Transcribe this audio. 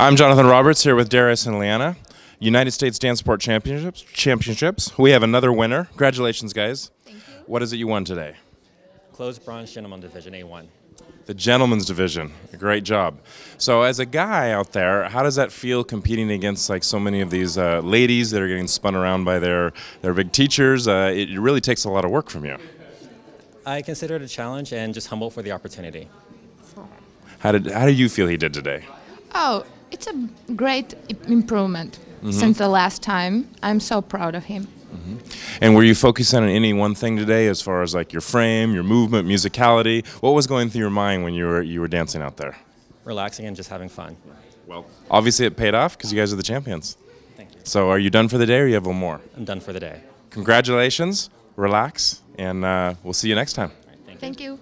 I'm Jonathan Roberts here with Darious and Liene. United States Dance Sport Championships. We have another winner. Congratulations, guys. Thank you. What is it you won today? Closed bronze gentleman division, A1. The gentleman's division. Great job. So as a guy out there, how does that feel competing against like so many of these ladies that are getting spun around by their big teachers? It really takes a lot of work from you. I consider it a challenge and just humble for the opportunity. How do you feel he did today? Oh, it's a great improvement since the last time. I'm so proud of him. And were you focused on any one thing today as far as like your frame, your movement, musicality? What was going through your mind when you were dancing out there? Relaxing and just having fun. Well, obviously it paid off because you guys are the champions. Thank you. So are you done for the day or you have one more? I'm done for the day. Congratulations, relax, and we'll see you next time. All right, thank you.